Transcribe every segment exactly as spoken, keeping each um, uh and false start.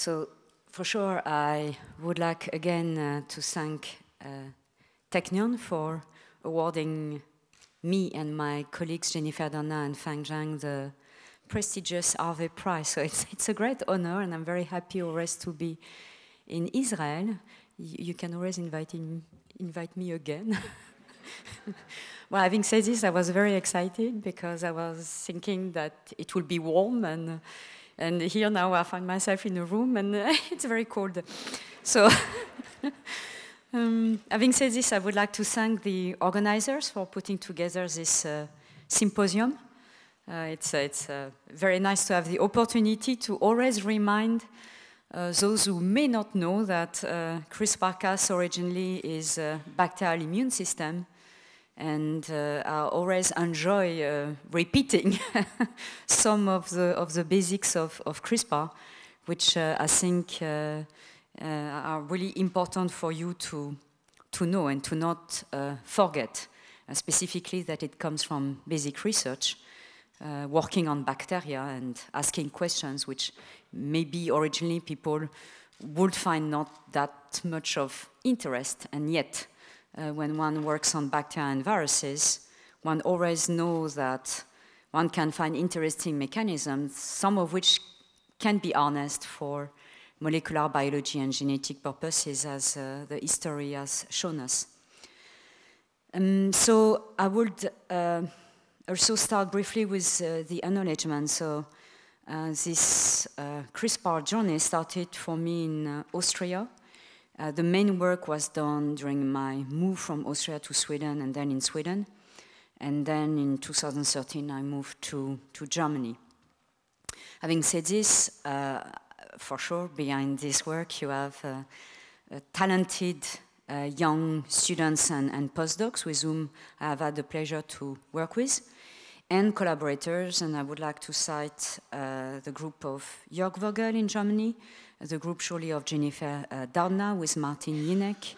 So for sure, I would like again uh, to thank uh, Technion for awarding me and my colleagues, Jennifer Doudna and Fang Zhang, the prestigious Harvey Prize. So it's, it's a great honor, and I'm very happy always to be in Israel. Y you can always invite, in, invite me again. Well, having said this, I was very excited because I was thinking that it would be warm, and, and here now I find myself in a room, and it's very cold. So, um, having said this, I would like to thank the organizers for putting together this uh, symposium. Uh, it's uh, it's uh, very nice to have the opportunity to always remind uh, those who may not know that uh, CRISPR-Cas originally is a bacterial immune system, and uh, I always enjoy uh, repeating some of the of the basics of, of CRISPR, which uh, I think uh, uh, are really important for you to to know and to not uh, forget, uh, specifically that it comes from basic research. Uh, working on bacteria and asking questions which maybe originally people would find not that much of interest, and yet uh, when one works on bacteria and viruses, one always knows that one can find interesting mechanisms, some of which can be harnessed for molecular biology and genetic purposes, as uh, the history has shown us. Um, so I would uh, also start briefly with uh, the acknowledgement. So uh, this uh, CRISPR journey started for me in uh, Austria. Uh, the main work was done during my move from Austria to Sweden, and then in Sweden. And then in two thousand thirteen, I moved to, to Germany. Having said this, uh, for sure, behind this work, you have uh, a talented uh, young students and, and postdocs with whom I have had the pleasure to work with, and collaborators, and I would like to cite uh, the group of Jörg Vogel in Germany, the group surely of Jennifer uh, Doudna with Martin Jinek,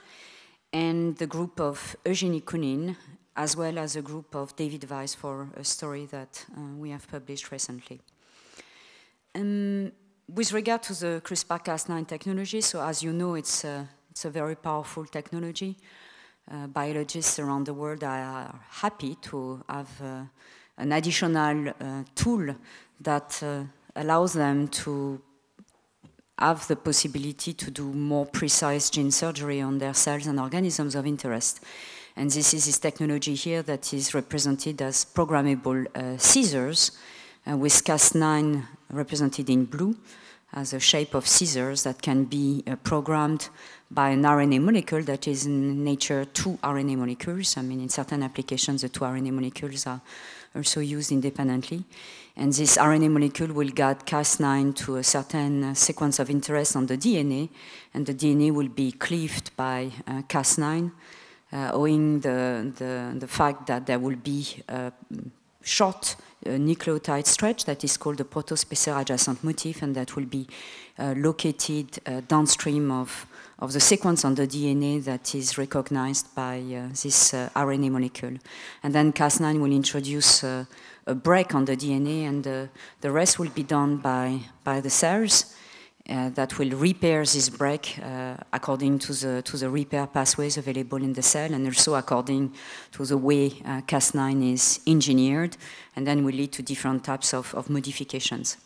and the group of Eugenie Kunin, as well as a group of David Weiss for a story that uh, we have published recently. Um, with regard to the CRISPR-Cas nine technology, so as you know, it's uh, it's a very powerful technology. Uh, biologists around the world are happy to have uh, an additional uh, tool that uh, allows them to have the possibility to do more precise gene surgery on their cells and organisms of interest. And this is this technology here that is represented as programmable uh, scissors, uh, with Cas nine represented in blue as a shape of scissors that can be uh, programmed by an R N A molecule that is in nature two R N A molecules. I mean, in certain applications, the two R N A molecules are also used independently. And this R N A molecule will guide Cas nine to a certain uh, sequence of interest on the D N A, and the D N A will be cleaved by uh, Cas nine, uh, owing the, the, the fact that there will be uh, short uh, nucleotide stretch that is called the protospecific adjacent motif, and that will be uh, located uh, downstream of, of the sequence on the D N A that is recognized by uh, this uh, R N A molecule. And then Cas nine will introduce uh, a break on the D N A, and uh, the rest will be done by, by the cells uh, that will repair this break uh, according to the, to the repair pathways available in the cell, and also according to the way uh, Cas nine is engineered, and then will lead to different types of, of modifications.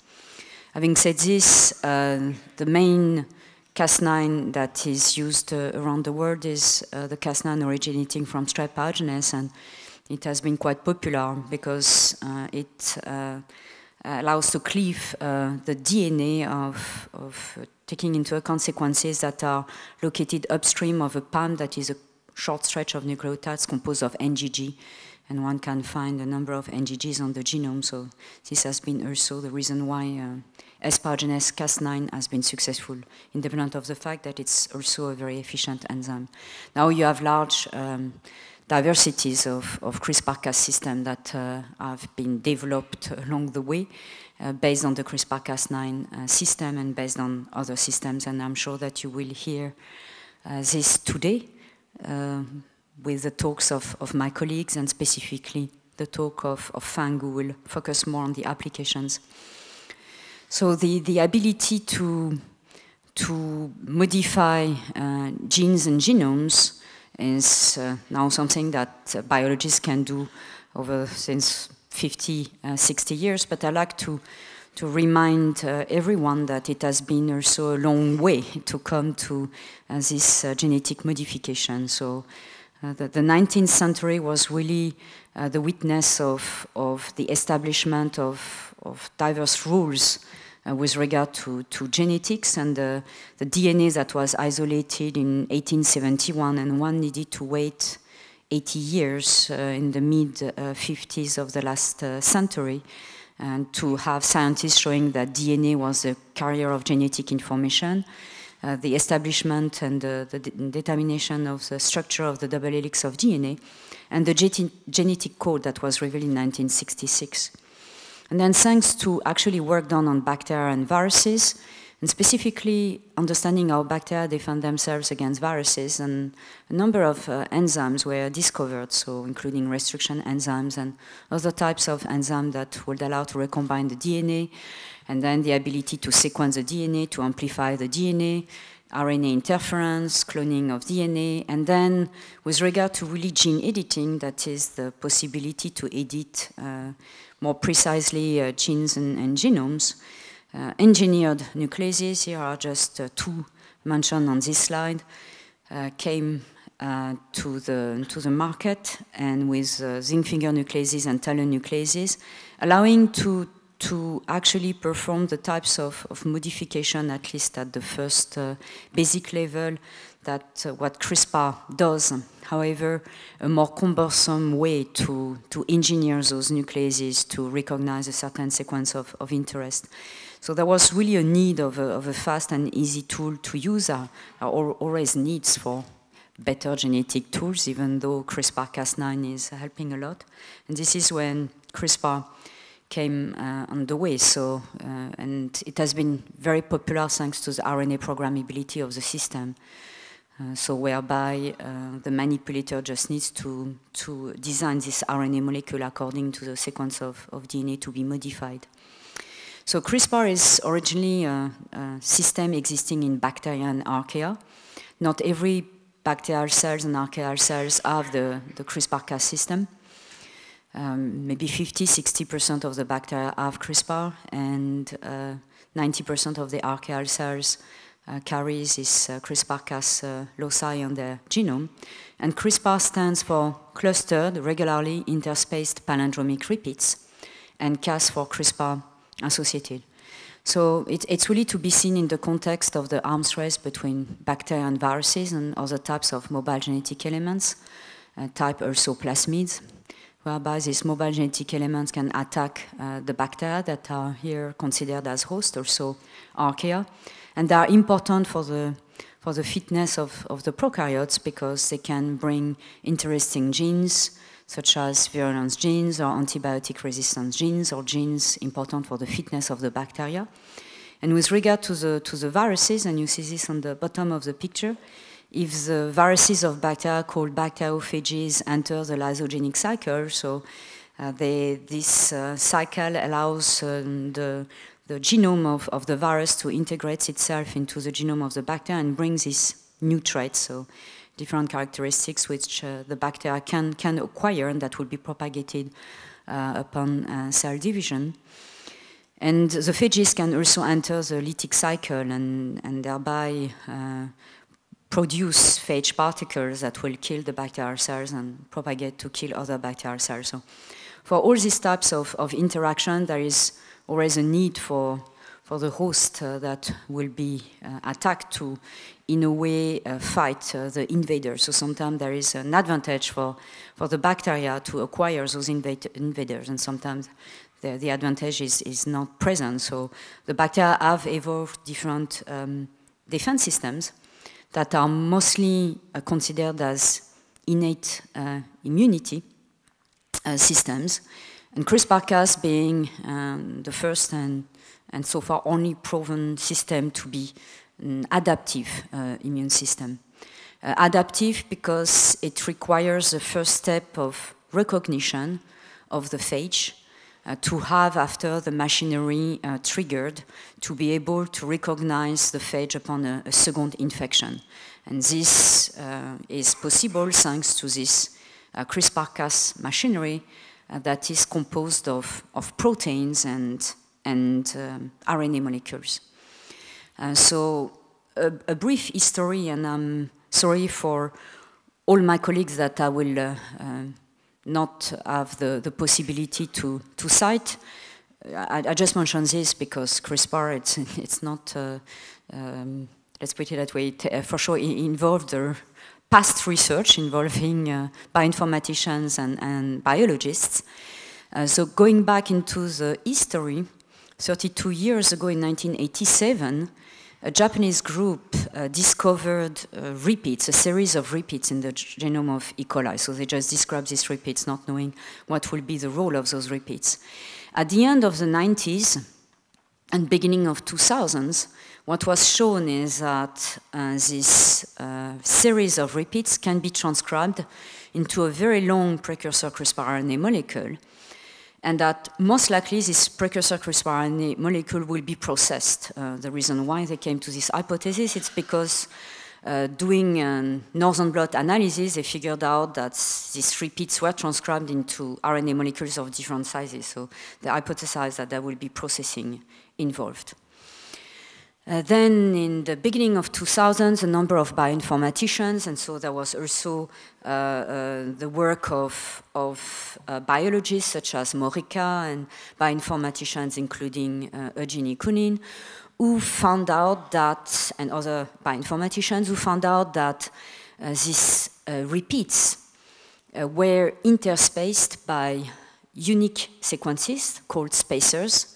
Having said this, uh, the main Cas nine that is used uh, around the world is uh, the Cas nine originating from Strep pyogenes, and it has been quite popular because uh, it uh, allows to cleave uh, the D N A of, of uh, taking into account sequences that are located upstream of a P A M, that is a short stretch of nucleotides composed of N G G, and one can find a number of N G Gs on the genome, so this has been also the reason why uh, S. pyogenes Cas nine has been successful, independent of the fact that it's also a very efficient enzyme. Now you have large um, diversities of, of CRISPR-Cas systems that uh, have been developed along the way, uh, based on the CRISPR-Cas nine uh, system and based on other systems, and I'm sure that you will hear uh, this today uh, with the talks of, of my colleagues, and specifically the talk of, of Fang, who will focus more on the applications. So the, the ability to to modify uh, genes and genomes is uh, now something that uh, biologists can do over since fifty, sixty years, but I like to, to remind uh, everyone that it has been also a long way to come to uh, this uh, genetic modification. So uh, the, the nineteenth century was really uh, the witness of, of the establishment of, of diverse rules Uh, with regard to, to genetics, and uh, the D N A that was isolated in eighteen seventy-one, and one needed to wait eighty years uh, in the mid-fifties uh, of the last uh, century, and to have scientists showing that D N A was a carrier of genetic information. Uh, the establishment and uh, the de determination of the structure of the double helix of D N A, and the ge genetic code that was revealed in nineteen sixty-six. And then thanks to actually work done on bacteria and viruses, and specifically understanding how bacteria defend themselves against viruses, and a number of uh, enzymes were discovered, so including restriction enzymes and other types of enzymes that would allow to recombine the D N A, and then the ability to sequence the D N A, to amplify the D N A, R N A interference, cloning of D N A, and then with regard to really gene editing, that is the possibility to edit uh, more precisely uh, genes and, and genomes. Uh, engineered nucleases, here are just uh, two mentioned on this slide, uh, came uh, to, the, to the market, and with uh, zinc finger nucleases and talonucleases, allowing to to actually perform the types of, of modification, at least at the first uh, basic level, that uh, what CRISPR does. However, a more cumbersome way to, to engineer those nucleases to recognize a certain sequence of, of interest. So there was really a need of a, of a fast and easy tool to use. There are always needs for better genetic tools, even though CRISPR Cas nine is helping a lot. And this is when CRISPR came uh, on the way, so, uh, and it has been very popular thanks to the R N A programmability of the system, uh, so whereby uh, the manipulator just needs to, to design this R N A molecule according to the sequence of, of D N A to be modified. So CRISPR is originally a, a system existing in bacteria and archaea. Not every bacterial cells and archaeal cells have the, the CRISPR Cas system. Um, maybe fifty, sixty percent of the bacteria have CRISPR, and ninety percent uh, of the archaeal cells uh, carries this uh, CRISPR Cas uh, loci on their genome. And CRISPR stands for clustered, regularly interspaced palindromic repeats, and Cas for CRISPR associated. So it, it's really to be seen in the context of the arms race between bacteria and viruses and other types of mobile genetic elements, uh, type also plasmids, whereby these mobile genetic elements can attack uh, the bacteria that are here considered as host, also archaea. And they are important for the, for the fitness of, of the prokaryotes, because they can bring interesting genes, such as virulence genes or antibiotic resistance genes, or genes important for the fitness of the bacteria. And with regard to the, to the viruses, and you see this on the bottom of the picture, if the viruses of bacteria called bacteriophages enter the lysogenic cycle, so uh, they, this uh, cycle allows um, the, the genome of, of the virus to integrate itself into the genome of the bacteria and brings these new traits, so different characteristics which uh, the bacteria can, can acquire, and that will be propagated uh, upon uh, cell division. And the phages can also enter the lytic cycle and, and thereby uh, produce phage particles that will kill the bacterial cells and propagate to kill other bacterial cells. So for all these types of, of interaction, there is always a need for, for the host uh, that will be uh, attacked to, in a way, uh, fight uh, the invader. So sometimes there is an advantage for, for the bacteria to acquire those invade, invaders, and sometimes the, the advantage is, is not present. So the bacteria have evolved different um, defense systems that are mostly uh, considered as innate uh, immunity uh, systems, and CRISPR Cas being um, the first and, and so far only proven system to be an adaptive uh, immune system. Uh, adaptive because it requires the first step of recognition of the phage, uh, to have after the machinery uh, triggered to be able to recognize the phage upon a, a second infection. And this uh, is possible thanks to this uh, CRISPR-Cas machinery uh, that is composed of, of proteins and, and um, R N A molecules. Uh, so a, a brief history, and I'm sorry for all my colleagues that I will uh, uh, not have the, the possibility to, to cite. I, I just mentioned this because CRISPR, it's, it's not, uh, um, let's put it that way, it, uh, for sure it involved uh, past research involving uh, bioinformaticians and, and biologists. Uh, so going back into the history, thirty-two years ago in nineteen eighty-seven, a Japanese group uh, discovered uh, repeats, a series of repeats in the genome of E. coli. So they just described these repeats, not knowing what will be the role of those repeats. At the end of the nineties and beginning of two thousands, what was shown is that uh, this uh, series of repeats can be transcribed into a very long precursor CRISPR R N A molecule, and that most likely this precursor CRISPR R N A molecule will be processed. Uh, the reason why they came to this hypothesis is because uh, doing a northern blot analysis, they figured out that these repeats were transcribed into R N A molecules of different sizes. So they hypothesized that there will be processing involved. Uh, then in the beginning of two thousands, a number of bioinformaticians, and so there was also uh, uh, the work of, of uh, biologists such as Morica and bioinformaticians including uh, Eugenie Kunin, who found out that, and other bioinformaticians who found out that uh, these uh, repeats uh, were interspaced by unique sequences called spacers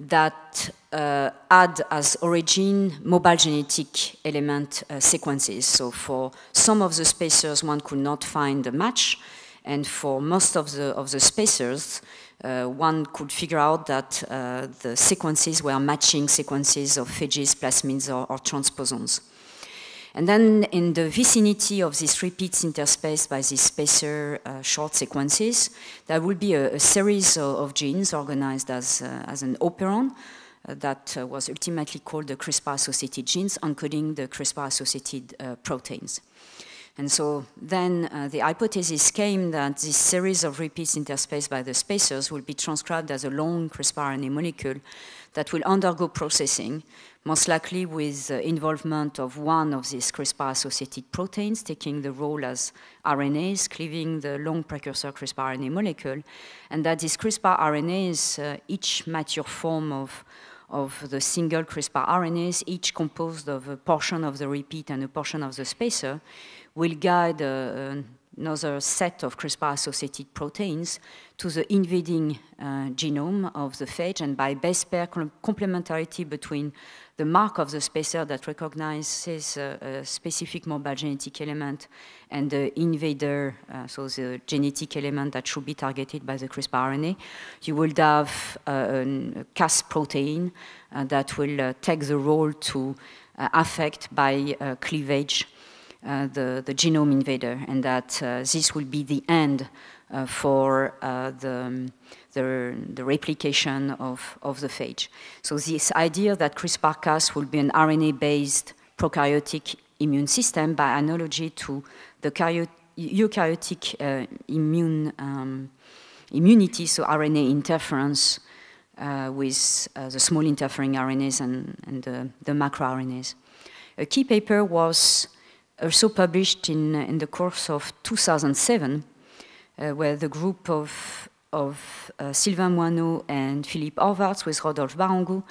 that uh, had as origin mobile genetic element uh, sequences. So for some of the spacers, one could not find a match, and for most of the, of the spacers, uh, one could figure out that uh, the sequences were matching sequences of phages, plasmids, or, or transposons. And then in the vicinity of these repeats interspaced by these spacer uh, short sequences, there will be a, a series of, of genes organized as, uh, as an operon uh, that uh, was ultimately called the CRISPR-associated genes, encoding the CRISPR-associated uh, proteins. And so then uh, the hypothesis came that this series of repeats interspaced by the spacers will be transcribed as a long CRISPR R N A molecule that will undergo processing, most likely with the involvement of one of these CRISPR-associated proteins, taking the role as R N As, cleaving the long precursor CRISPR R N A molecule, and that these CRISPR R N As, uh, each mature form of, of the single CRISPR R N As, each composed of a portion of the repeat and a portion of the spacer, will guide uh, another set of CRISPR-associated proteins to the invading uh, genome of the phage, and by base pair complementarity between the mark of the spacer that recognizes a, a specific mobile genetic element and the invader, uh, so the genetic element that should be targeted by the CRISPR R N A, you will have uh, a Cas protein uh, that will uh, take the role to uh, affect by uh, cleavage Uh, the, the genome invader, and that uh, this will be the end uh, for uh, the, the, the replication of, of the phage. So this idea that CRISPR-Cas will be an R N A-based prokaryotic immune system by analogy to the eukaryotic uh, immune, um, immunity, so R N A interference uh, with uh, the small interfering R N As and, and the, the macroRNAs. A key paper was also published in, in the course of two thousand seven, uh, where the group of, of uh, Sylvain Moineau and Philippe Horvath with Rodolphe Barangou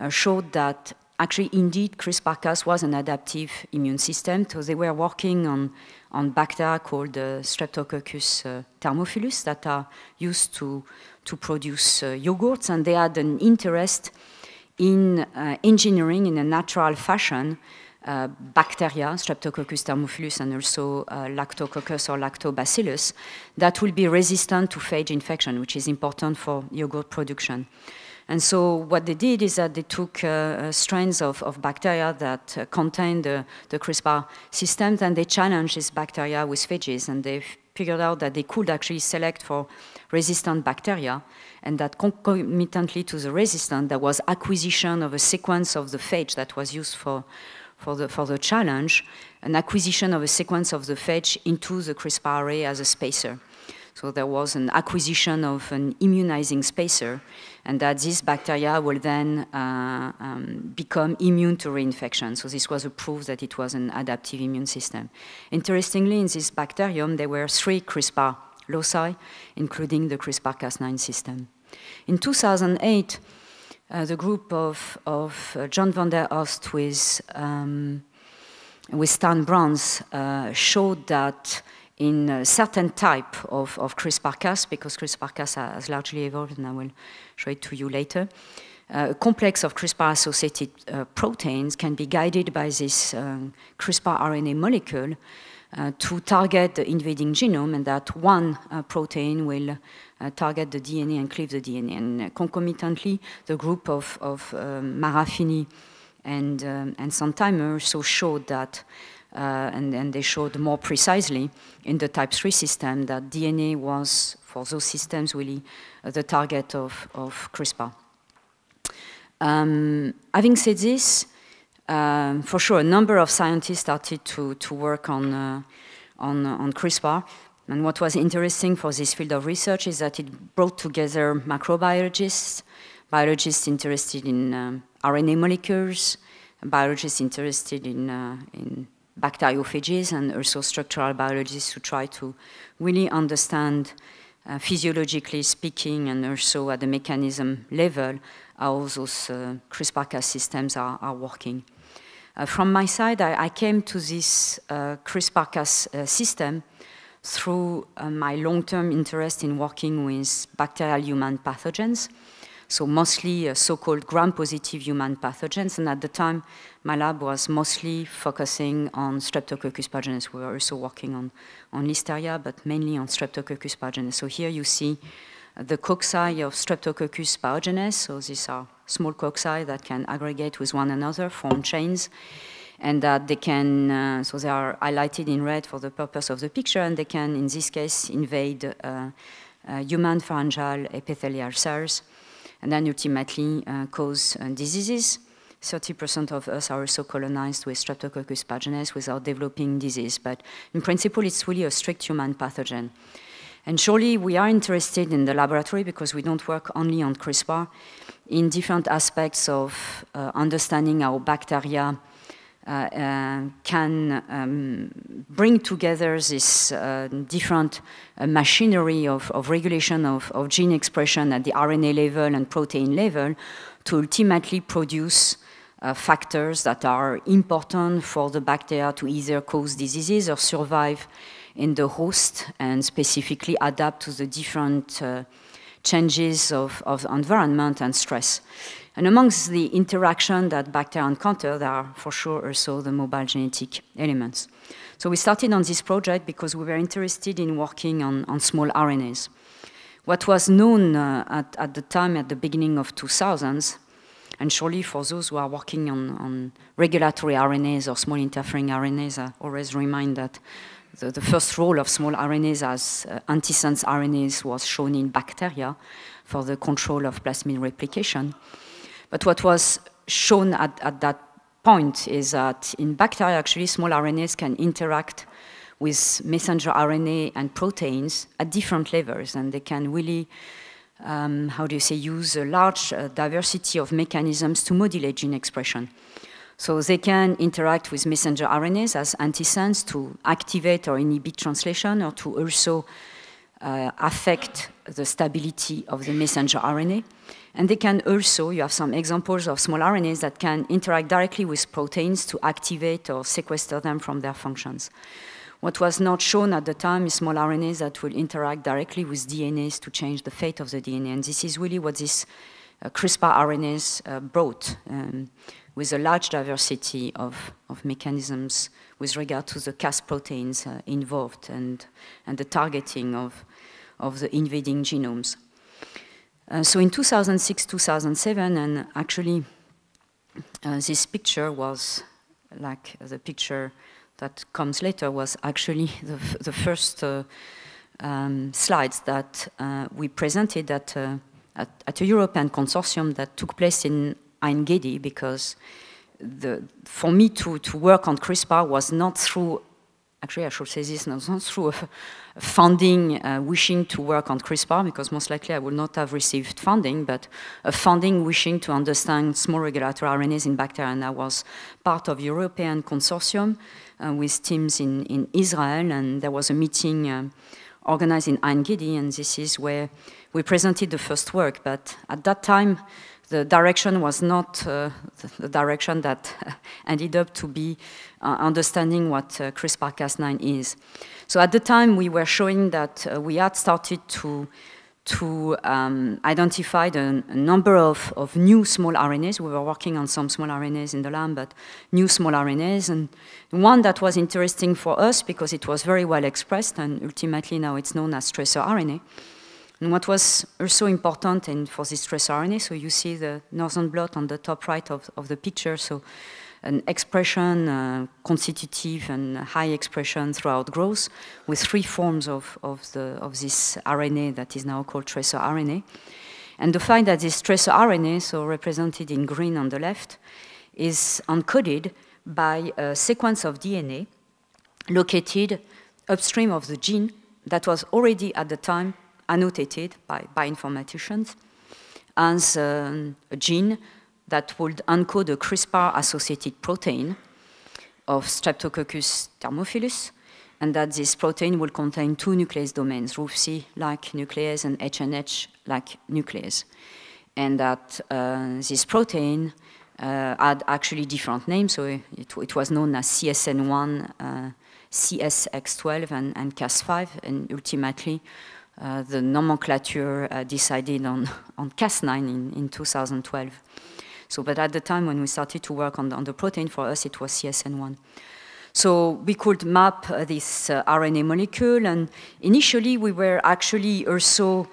uh, showed that actually indeed CRISPR-Cas was an adaptive immune system. So they were working on, on bacteria called uh, Streptococcus uh, thermophilus that are used to, to produce uh, yogurts, and they had an interest in uh, engineering in a natural fashion Uh, bacteria, Streptococcus thermophilus, and also uh, Lactococcus or Lactobacillus, that will be resistant to phage infection, which is important for yogurt production. And so what they did is that they took uh, strains of, of bacteria that uh, contained uh, the CRISPR systems, and they challenged these bacteria with phages, and they figured out that they could actually select for resistant bacteria, and that concomitantly to the resistant, there was acquisition of a sequence of the phage that was used for, for, the, for the challenge, an acquisition of a sequence of the phage into the CRISPR array as a spacer. So there was an acquisition of an immunizing spacer, and that these bacteria will then uh, um, become immune to reinfection. So this was a proof that it was an adaptive immune system. Interestingly, in this bacterium, there were three CRISPR loci, including the CRISPR Cas nine system. In two thousand eight, uh, the group of, of uh, John van der Oost with, um, with Stan Brouns uh, showed that in a certain type of, of CRISPR-Cas, because CRISPR-Cas has largely evolved, and I will show it to you later, uh, a complex of CRISPR-associated uh, proteins can be guided by this um, CRISPR R N A molecule uh, to target the invading genome, and that one uh, protein will uh, target the D N A and cleave the D N A. And concomitantly, the group of, of um, Marafini and, um, and Sontheimer also showed that Uh, and, and they showed more precisely in the type three system that D N A was, for those systems, really uh, the target of, of CRISPR. Um, having said this, um, for sure, a number of scientists started to, to work on, uh, on, on CRISPR. And what was interesting for this field of research is that it brought together microbiologists, biologists interested in um, R N A molecules, biologists interested in, uh, in bacteriophages, and also structural biologists who try to really understand, uh, physiologically speaking, and also at the mechanism level, how those uh, CRISPR-Cas systems are, are working. Uh, from my side, I, I came to this uh, CRISPR-Cas uh, system through uh, my long-term interest in working with bacterial human pathogens. So mostly uh, so-called gram-positive human pathogens, and at the time, my lab was mostly focusing on Streptococcus pyogenes. We were also working on, on Listeria, but mainly on Streptococcus pyogenes. So here you see the cocci of Streptococcus pyogenes. So these are small cocci that can aggregate with one another, form chains, and that they can, uh, so they are highlighted in red for the purpose of the picture, and they can, in this case, invade uh, uh, human pharyngeal epithelial cells, and then ultimately uh, cause uh, diseases. thirty percent of us are also colonized with Streptococcus pyogenes without developing disease, but in principle, it's really a strict human pathogen. And surely we are interested in the laboratory, because we don't work only on CRISPR, in different aspects of uh, understanding how bacteria uh, uh, can um, bring together this uh, different uh, machinery of, of regulation of, of gene expression at the R N A level and protein level to ultimately produce uh, factors that are important for the bacteria to either cause diseases or survive in the host and specifically adapt to the different uh, changes of, of environment and stress. And amongst the interaction that bacteria encounter, there are for sure also the mobile genetic elements. So we started on this project because we were interested in working on, on small R N As. What was known uh, at, at the time, at the beginning of two thousands, and surely for those who are working on, on regulatory R N As or small interfering R N As, I always remind that the, the first role of small R N As as uh, antisense R N As was shown in bacteria for the control of plasmid replication. But what was shown at, at that point is that in bacteria, actually, small R N As can interact with messenger R N A and proteins at different levels, and they can really, um, how do you say, use a large uh, diversity of mechanisms to modulate gene expression. So they can interact with messenger R N As as antisense to activate or inhibit translation, or to also uh, affect the stability of the messenger R N A. And they can also, you have some examples of small R N As that can interact directly with proteins to activate or sequester them from their functions. What was not shown at the time is small R N As that will interact directly with D N As to change the fate of the D N A. And this is really what this uh, CRISPR R N As uh, brought, um, with a large diversity of, of mechanisms with regard to the Cas proteins uh, involved and, and the targeting of, of the invading genomes. Uh, so in two thousand six, two thousand seven, and actually uh, this picture was like the picture that comes later was actually the, the first uh, um, slides that uh, we presented at, uh, at, at a European consortium that took place in Ein Gedi, because the, for me to, to work on CRISPR was not through, actually I should say this, not through a funding, uh, wishing to work on CRISPR, because most likely I would not have received funding, but a funding wishing to understand small regulatory R N As in bacteria. And I was part of European consortium uh, with teams in, in Israel, and there was a meeting um, organized in Ein Gedi, and this is where we presented the first work. But at that time, the direction was not uh, the direction that ended up to be uh, understanding what uh, CRISPR Cas nine is. So at the time, we were showing that uh, we had started to, to um, identify a, a number of, of new small R N As. We were working on some small R N As in the lab, but new small R N As. And one that was interesting for us because it was very well expressed, and ultimately now it's known as tracer R N A. And what was also important in, for this tracer R N A, so you see the northern blot on the top right of, of the picture, so an expression, uh, constitutive and high expression throughout growth, with three forms of, of, the, of this R N A that is now called tracer R N A. And the fact that this tracer R N A, so represented in green on the left, is encoded by a sequence of D N A located upstream of the gene that was already at the time annotated by bioinformaticians as um, a gene that would encode a CRISPR-associated protein of Streptococcus thermophilus, and that this protein will contain two nuclease domains, RuvC-like nuclease and H N H-like nuclease, and that uh, this protein uh, had actually different names, so it, it was known as C S N one, uh, C S X twelve, and, and Cas five, and ultimately Uh, the nomenclature uh, decided on, on Cas nine in, in two thousand twelve. So, but at the time when we started to work on the, on the protein, for us it was C S N one. So we could map uh, this uh, R N A molecule, and initially we were actually also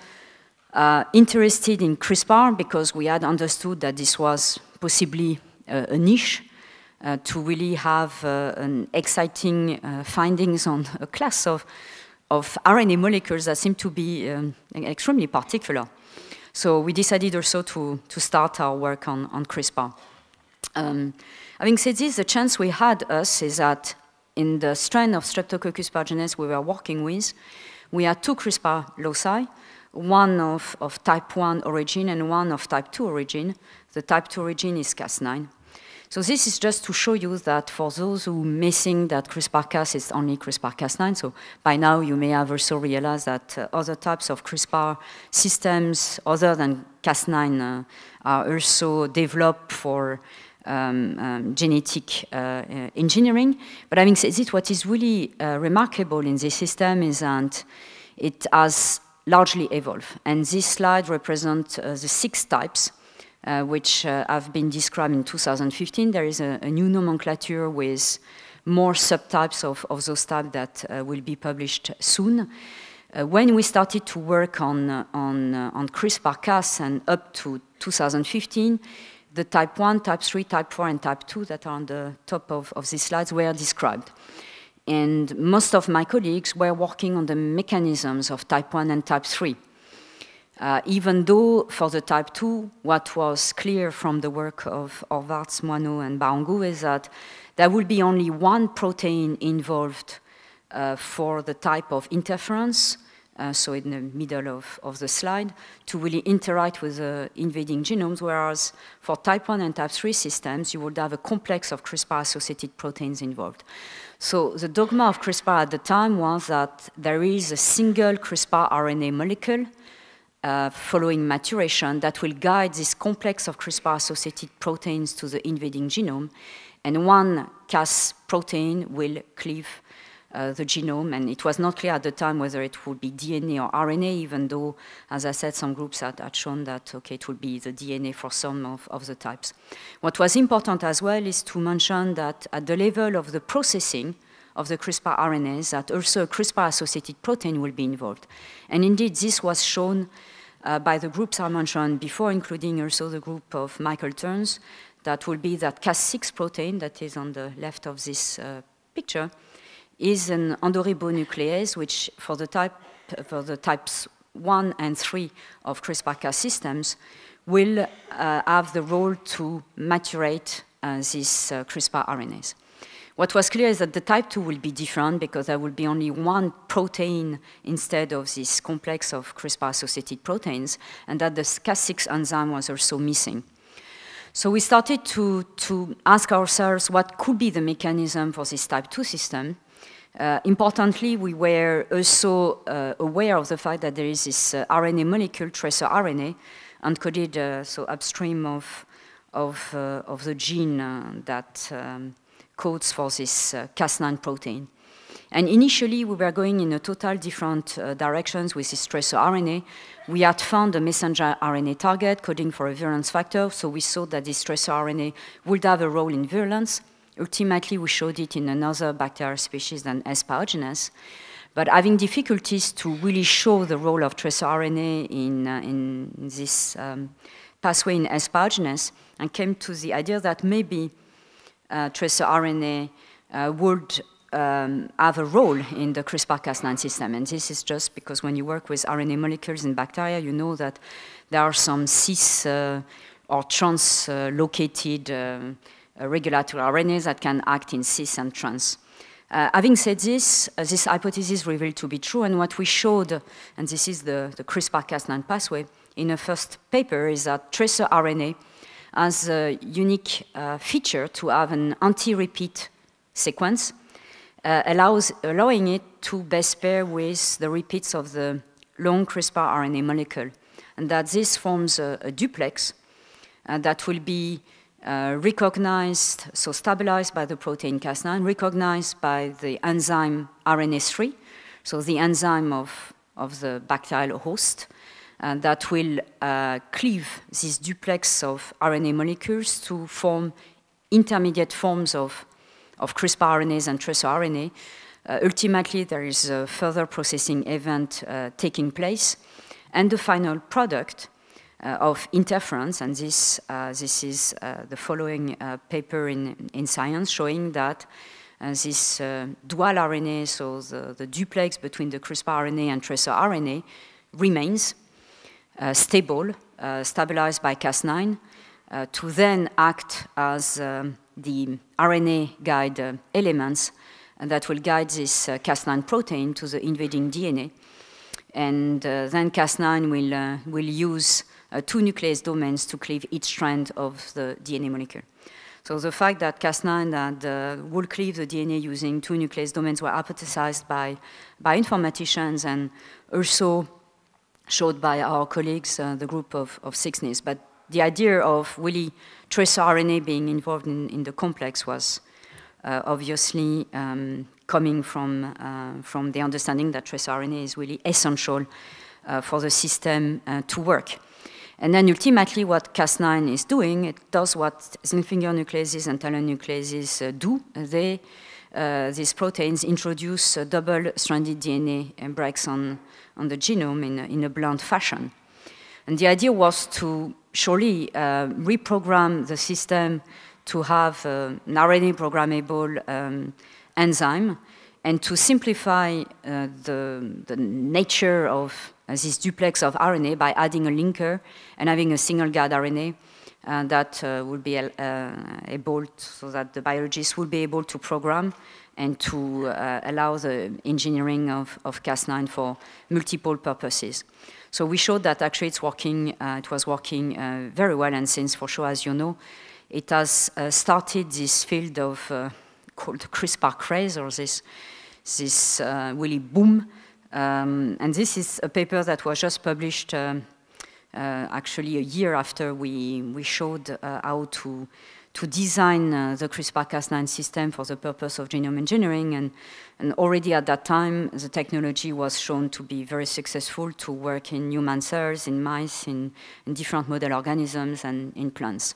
uh, interested in CRISPR because we had understood that this was possibly uh, a niche uh, to really have uh, an exciting uh, findings on a class of of R N A molecules that seem to be um, extremely particular. So we decided also to, to start our work on, on CRISPR. Um, having said this, the chance we had us is that in the strain of Streptococcus pyogenes we were working with, we had two CRISPR loci, one of, of type one origin and one of type two origin. The type two origin is Cas nine. So this is just to show you that for those who may think that CRISPR-Cas is only CRISPR Cas nine, so by now you may have also realized that uh, other types of CRISPR systems other than Cas nine uh, are also developed for um, um, genetic uh, uh, engineering. But having said it, what is really uh, remarkable in this system is that it has largely evolved. And this slide represents uh, the six types Uh, which uh, have been described in two thousand fifteen. There is a, a new nomenclature with more subtypes of, of those types that uh, will be published soon. Uh, when we started to work on, uh, on, uh, on CRISPR-Cas and up to two thousand fifteen, the type one, type three, type four, and type two that are on the top of, of these slides were described. And most of my colleagues were working on the mechanisms of type one and type three. Uh, even though for the type two, what was clear from the work of Horvath, Moineau, and Barangou is that there will be only one protein involved uh, for the type of interference, uh, so in the middle of, of the slide, to really interact with the invading genomes, whereas for type one and type three systems, you would have a complex of CRISPR-associated proteins involved. So the dogma of CRISPR at the time was that there is a single CRISPR R N A molecule Uh, following maturation that will guide this complex of CRISPR-associated proteins to the invading genome, and one Cas protein will cleave uh, the genome, and it was not clear at the time whether it would be D N A or R N A, even though, as I said, some groups had, had shown that, okay, it would be the D N A for some of, of the types. What was important as well is to mention that at the level of the processing of the CRISPR R N As, that also a CRISPR-associated protein will be involved. And indeed, this was shown Uh, by the groups I mentioned before, including also the group of Michael Turns, that will be that Cas six protein that is on the left of this uh, picture is an endoribonuclease, which for the type for the types one and three of CRISPR-Cas systems will uh, have the role to maturate uh, these uh, CRISPR R N As. What was clear is that the type two will be different because there will be only one protein instead of this complex of CRISPR-associated proteins, and that the Cas six enzyme was also missing. So we started to, to ask ourselves what could be the mechanism for this type two system. Uh, importantly, we were also uh, aware of the fact that there is this uh, R N A molecule, tracer R N A, encoded uh, so upstream of, of, uh, of the gene uh, that um, codes for this uh, Cas nine protein. And initially, we were going in a total different uh, directions with this tracer R N A. We had found a messenger R N A target coding for a virulence factor, so we saw that this tracer R N A would have a role in virulence. Ultimately, we showed it in another bacterial species than S. pyogenes. But having difficulties to really show the role of tracer R N A in, uh, in this um, pathway in S. pyogenes, and came to the idea that maybe uh, tracer R N A uh, would Um, have a role in the CRISPR-Cas nine system. And this is just because when you work with R N A molecules in bacteria, you know that there are some cis uh, or trans-located uh, uh, regulatory R N As that can act in cis and trans. Uh, having said this, uh, this hypothesis revealed to be true, and what we showed, and this is the, the CRISPR-Cas nine pathway, in a first paper, is that tracer R N A has a unique uh, feature to have an anti-repeat sequence, Uh, allows, allowing it to best pair with the repeats of the long CRISPR R N A molecule, and that this forms a, a duplex uh, that will be uh, recognized, so stabilized by the protein Cas nine, recognized by the enzyme R N A three, so the enzyme of, of the bacterial host, and that will uh, cleave this duplex of R N A molecules to form intermediate forms of of CRISPR R N As and tracer R N A. Uh, ultimately, there is a further processing event uh, taking place, and the final product uh, of interference, and this, uh, this is uh, the following uh, paper in, in Science showing that uh, this uh, dual R N A, so the, the duplex between the CRISPR R N A and tracer R N A, remains uh, stable, uh, stabilized by Cas nine, uh, to then act as um, the R N A guide uh, elements, and that will guide this uh, Cas nine protein to the invading D N A. And uh, then Cas nine will, uh, will use uh, two nuclease domains to cleave each strand of the D N A molecule. So the fact that Cas nine and, uh, will cleave the D N A using two nuclease domains were hypothesized by, by informaticians and also showed by our colleagues, uh, the group of, of Siksnys. But the idea of really tracer R N A being involved in, in the complex was uh, obviously um, coming from, uh, from the understanding that tracer R N A is really essential uh, for the system uh, to work. And then ultimately what Cas nine is doing, it does what zinc finger nucleases and talon nucleases uh, do. They, uh, these proteins introduce double-stranded D N A and breaks on, on the genome in a, in a blunt fashion. And the idea was to surely uh, reprogram the system to have uh, an R N A programmable um, enzyme, and to simplify uh, the, the nature of uh, this duplex of R N A by adding a linker and having a single guide R N A uh, that uh, would be uh, able, to, so that the biologists would be able to program and to uh, allow the engineering of, of Cas nine for multiple purposes. So we showed that actually it's working, uh, it was working uh, very well, and since, for sure, as you know, it has uh, started this field of uh, called the CRISPR craze, or this, this uh, really boom. Um, and this is a paper that was just published um, uh, actually a year after we, we showed uh, how to, to design uh, the CRISPR-Cas nine system for the purpose of genome engineering. And, and already at that time, the technology was shown to be very successful to work in human cells, in mice, in, in different model organisms, and in plants.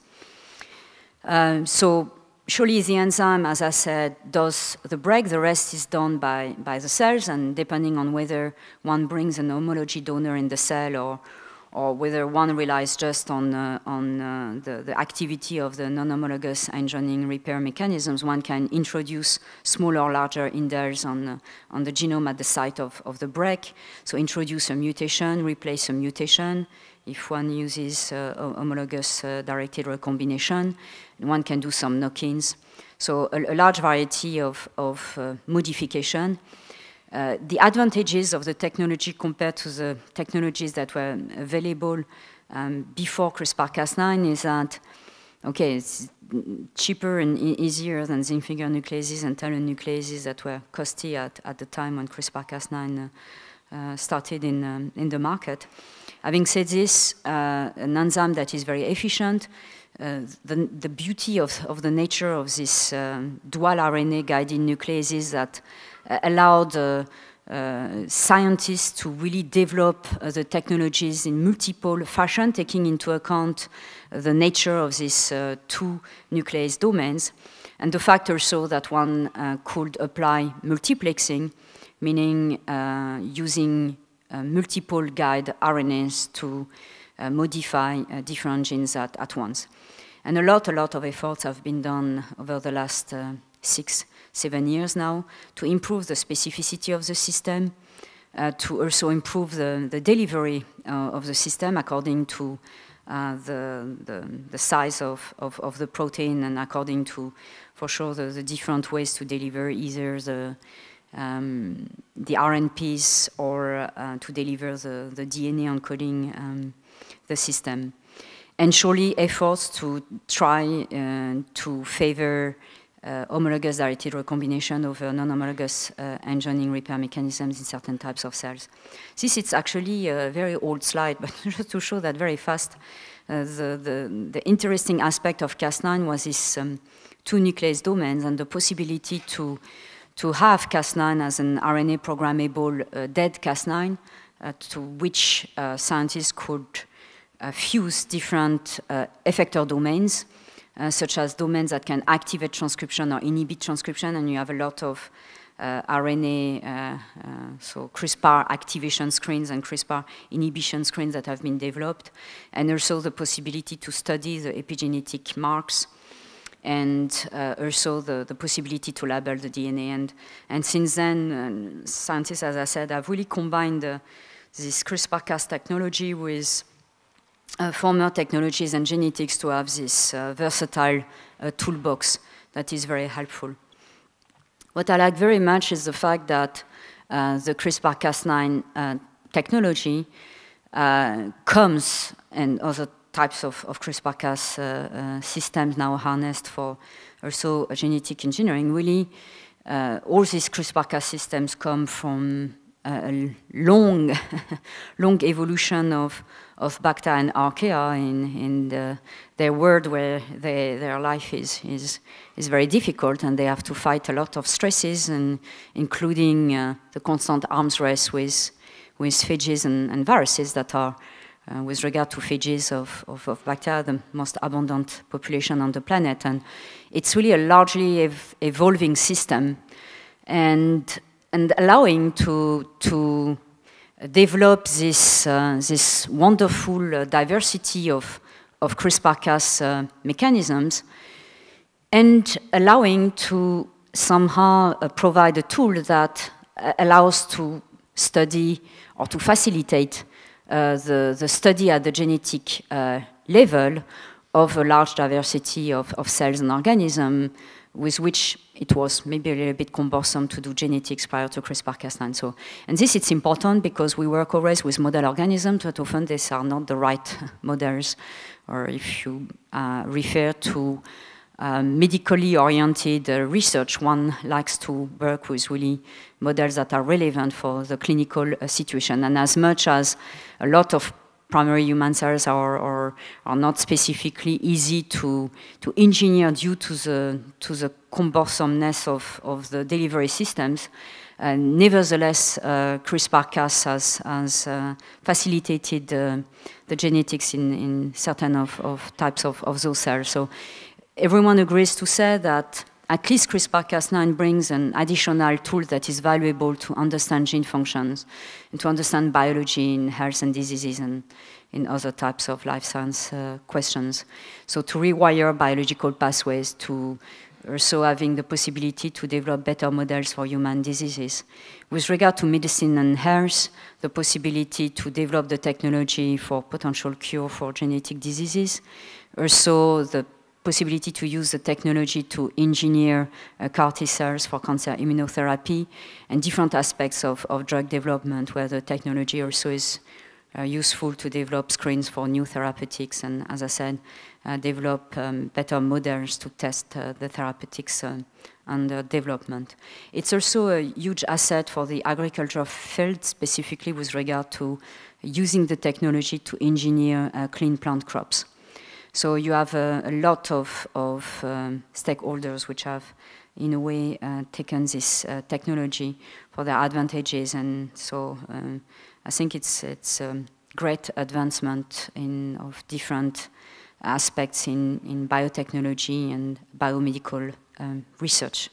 Um, so surely the enzyme, as I said, does the break. The rest is done by, by the cells, and depending on whether one brings an homology donor in the cell or, or whether one relies just on, uh, on uh, the, the activity of the non-homologous engineering repair mechanisms, one can introduce smaller or larger indels on, uh, on the genome at the site of, of the break. So introduce a mutation, replace a mutation. If one uses uh, homologous uh, directed recombination, one can do some knock-ins. So a, a large variety of, of uh, modification. Uh, the advantages of the technology compared to the technologies that were available um, before CRISPR Cas nine is that, okay, it's cheaper and e easier than zinc finger nucleases and talonucleases that were costly at, at the time when CRISPR Cas nine uh, uh, started in, um, in the market. Having said this, uh, an enzyme that is very efficient, uh, the, the beauty of, of the nature of this um, dual R N A guided nucleases that allowed uh, uh, scientists to really develop uh, the technologies in multiple fashion, taking into account uh, the nature of these uh, two nuclease domains, and the fact also that one uh, could apply multiplexing, meaning uh, using uh, multiple guide R N As to uh, modify uh, different genes at, at once. And a lot, a lot of efforts have been done over the last uh, six seven years now, to improve the specificity of the system, uh, to also improve the, the delivery uh, of the system according to uh, the, the, the size of, of, of the protein and according to, for sure, the, the different ways to deliver either the, um, the R N Ps or uh, to deliver the, the D N A encoding um, the system. And surely efforts to try uh, to favor Uh, homologous directed recombination over non-homologous uh, engineering repair mechanisms in certain types of cells. This is actually a very old slide, but just to show that very fast, uh, the, the, the interesting aspect of Cas nine was this um, two nuclease domains and the possibility to, to have Cas nine as an R N A programmable uh, dead Cas nine uh, to which uh, scientists could uh, fuse different uh, effector domains. Uh, such as domains that can activate transcription or inhibit transcription, and you have a lot of uh, R N A, uh, uh, so CRISPR activation screens and CRISPR inhibition screens that have been developed, and also the possibility to study the epigenetic marks, and uh, also the, the possibility to label the D N A. And, and since then, uh, scientists, as I said, have really combined uh, this CRISPR Cas technology with Uh, former technologies and genetics to have this uh, versatile uh, toolbox that is very helpful. What I like very much is the fact that uh, the CRISPR Cas nine uh, technology uh, comes, and other types of, of CRISPR Cas uh, uh, systems now harnessed for also genetic engineering. Really, uh, all these CRISPR Cas systems come from a long, long evolution of, of Bacta and Archaea in, in the, their world where they, their life is, is, is very difficult and they have to fight a lot of stresses, and including uh, the constant arms race with, with phages and, and viruses that are, uh, with regard to phages of, of, of Bacta, the most abundant population on the planet. And it's really a largely ev evolving system. And and allowing to, to develop this, uh, this wonderful uh, diversity of, of CRISPR Cas uh, mechanisms, and allowing to somehow uh, provide a tool that uh, allows to study or to facilitate uh, the, the study at the genetic uh, level of a large diversity of, of cells and organisms, with which it was maybe a little bit cumbersome to do genetics prior to CRISPR Cas nine. So, and this is important because we work always with model organisms, but often these are not the right models. Or if you uh, refer to uh, medically oriented uh, research, one likes to work with really models that are relevant for the clinical uh, situation. And as much as a lot of primary human cells are, are, are not specifically easy to, to engineer due to the, to the cumbersomeness of, of the delivery systems. And nevertheless, uh, CRISPR Cas has, has uh, facilitated uh, the genetics in, in certain of, of types of, of those cells. So everyone agrees to say that at least CRISPR Cas nine brings an additional tool that is valuable to understand gene functions and to understand biology in health and diseases and, in other types of life science uh, questions. So to rewire biological pathways to also having the possibility to develop better models for human diseases. With regard to medicine and health, the possibility to develop the technology for potential cure for genetic diseases, also the possibility to use the technology to engineer uh, C A R T cells for cancer immunotherapy, and different aspects of, of drug development where the technology also is Uh, useful to develop screens for new therapeutics and, as I said, uh, develop um, better models to test uh, the therapeutics uh, under development. It's also a huge asset for the agriculture field, specifically with regard to using the technology to engineer uh, clean plant crops. So you have a, a lot of, of um, stakeholders which have, in a way, uh, taken this uh, technology for their advantages, and so um, I think it's it's a great advancement in of different aspects in, in biotechnology and biomedical um, research.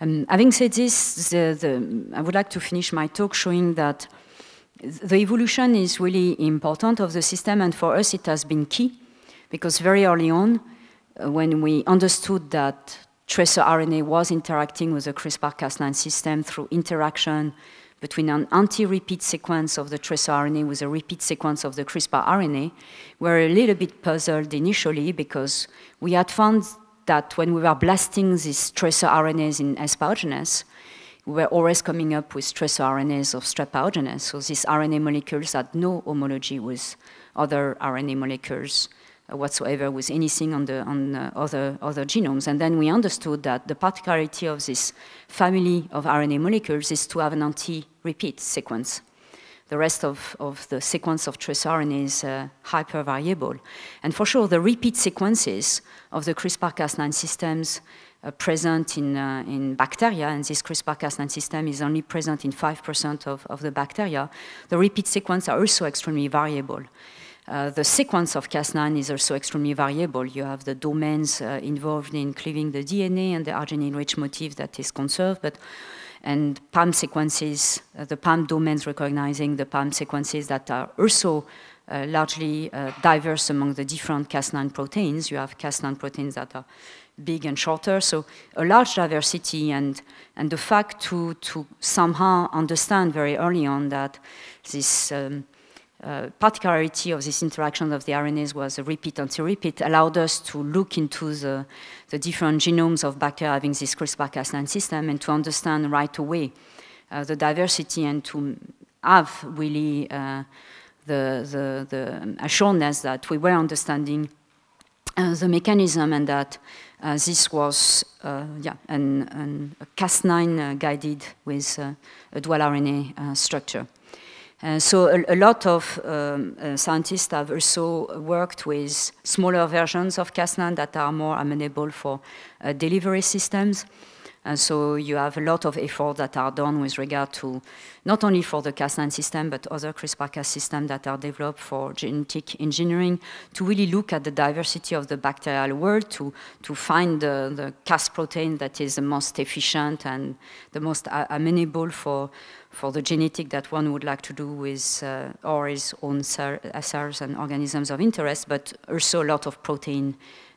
Um, having said this, the, the, I would like to finish my talk showing that the evolution is really important of the system, and for us it has been key, because very early on, uh, when we understood that tracer R N A was interacting with the CRISPR Cas nine system through interaction between an anti-repeat sequence of the tracer R N A with a repeat sequence of the CRISPR R N A, we were a little bit puzzled initially, because we had found that when we were blasting these tracer R N As in S. pyogenes, we were always coming up with tracer R N As of Strep pyogenes. So these R N A molecules had no homology with other R N A molecules whatsoever, with anything on the on uh, other other genomes. And then we understood that the particularity of this family of R N A molecules is to have an anti-repeat sequence. The rest of, of the sequence of tracer R N A is uh, hypervariable. And for sure, the repeat sequences of the CRISPR Cas nine systems uh, present in, uh, in bacteria, and this CRISPR Cas nine system is only present in five percent of, of the bacteria, the repeat sequences are also extremely variable. Uh, the sequence of Cas nine is also extremely variable. You have the domains uh, involved in cleaving the D N A and the arginine-rich motif that is conserved, but, and PAM sequences, uh, the PAM domains recognizing the PAM sequences that are also uh, largely uh, diverse among the different Cas nine proteins. You have Cas nine proteins that are big and shorter, so a large diversity, and, and the fact to, to somehow understand very early on that this um, Uh, particularity of this interaction of the R N As was a repeat anti-repeat allowed us to look into the, the different genomes of bacteria having this CRISPR Cas nine system, and to understand right away uh, the diversity, and to have really uh, the, the, the assurance that we were understanding uh, the mechanism, and that uh, this was uh, yeah, an, an, a Cas nine uh, guided with uh, a dual R N A uh, structure. Uh, so a, a lot of um, uh, scientists have also worked with smaller versions of Cas nine that are more amenable for uh, delivery systems. And so you have a lot of efforts that are done with regard to not only for the Cas nine system, but other CRISPR Cas systems that are developed for genetic engineering, to really look at the diversity of the bacterial world, to, to find the, the Cas protein that is the most efficient and the most amenable for, for the genetic that one would like to do with uh, or his own cells and organisms of interest, but also a lot of protein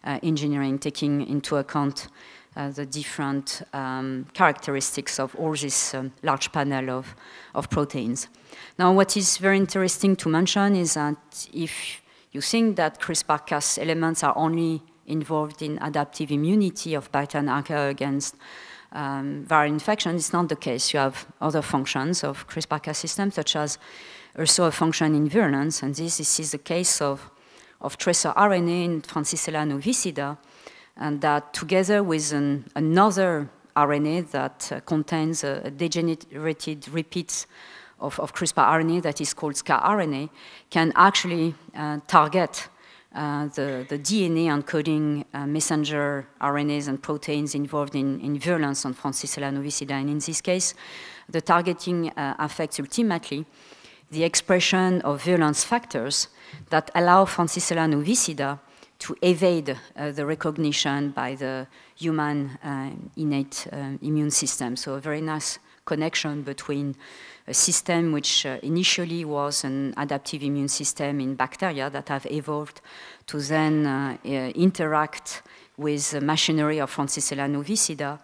uh, engineering, taking into account Uh, the different um, characteristics of all this um, large panel of, of proteins. Now, what is very interesting to mention is that if you think that CRISPR Cas elements are only involved in adaptive immunity of bacteria against um, viral infection, it's not the case. You have other functions of CRISPR Cas systems, such as also a function in virulence, and this, this is the case of, of tracer R N A in Francisella novicida, and that together with an, another R N A that uh, contains a, a degenerated repeats of, of CRISPR R N A that is called SCAR R N A, can actually uh, target uh, the, the D N A encoding uh, messenger R N As and proteins involved in, in virulence on Francisella novicida. And in this case, the targeting uh, affects ultimately the expression of virulence factors that allow Francisella novicida to evade uh, the recognition by the human uh, innate uh, immune system. So a very nice connection between a system which uh, initially was an adaptive immune system in bacteria that have evolved to then uh, uh, interact with the machinery of Francisella novicida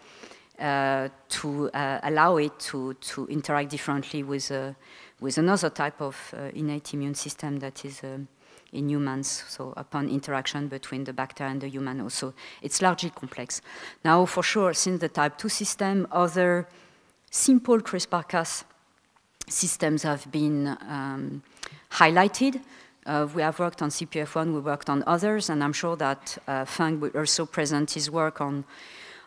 uh, to uh, allow it to, to interact differently with, uh, with another type of uh, innate immune system that is uh, in humans, so upon interaction between the bacteria and the human also. It's largely complex. Now, for sure, since the type two system, other simple CRISPR-Cas systems have been um, highlighted. Uh, we have worked on C P F one, we worked on others, and I'm sure that uh, Fang will also present his work on,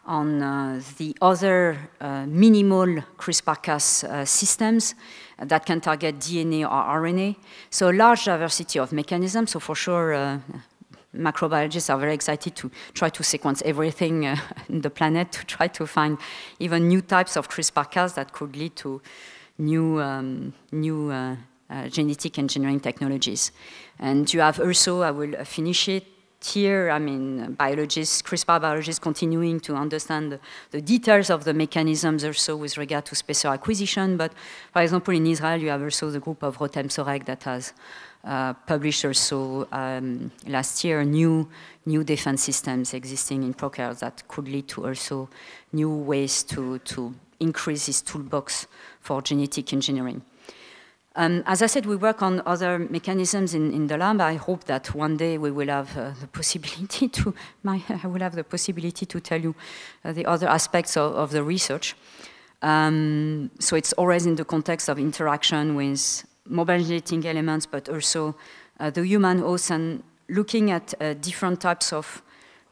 on uh, the other uh, minimal CRISPR-Cas uh, systems that can target D N A or R N A. So a large diversity of mechanisms, so for sure, uh, macrobiologists are very excited to try to sequence everything uh, on the planet to try to find even new types of CRISPR-Cas that could lead to new, um, new uh, uh, genetic engineering technologies. And you have also, I will finish it here, I mean, biologists, CRISPR biologists continuing to understand the, the details of the mechanisms also with regard to spatial acquisition. But for example, in Israel, you have also the group of Rotem Sorek that has Uh, published also um, last year new new defense systems existing in prokaryotes that could lead to also new ways to, to increase this toolbox for genetic engineering. Um, as I said, we work on other mechanisms in, in the lab. I hope that one day we will have uh, the possibility to my, I will have the possibility to tell you uh, the other aspects of, of the research. Um, so it's always in the context of interaction with mobile genetic elements, but also uh, the human host, and looking at uh, different types of,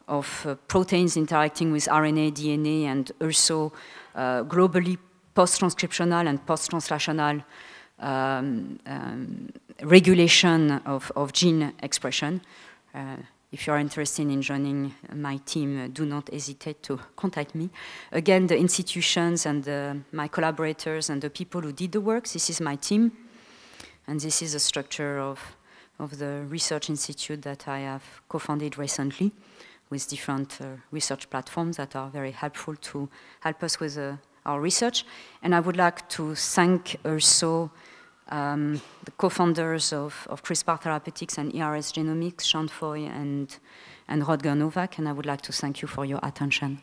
of uh, proteins interacting with R N A, D N A, and also uh, globally post-transcriptional and post-translational um, um, regulation of, of gene expression. Uh, If you're interested in joining my team, do not hesitate to contact me. Again, the institutions and the, my collaborators and the people who did the work, this is my team. And this is a structure of, of the research institute that I have co-founded recently with different uh, research platforms that are very helpful to help us with uh, our research. And I would like to thank also um, the co-founders of, of CRISPR Therapeutics and E R S Genomics, Sean Foy and, and Rodger Novak, and I would like to thank you for your attention.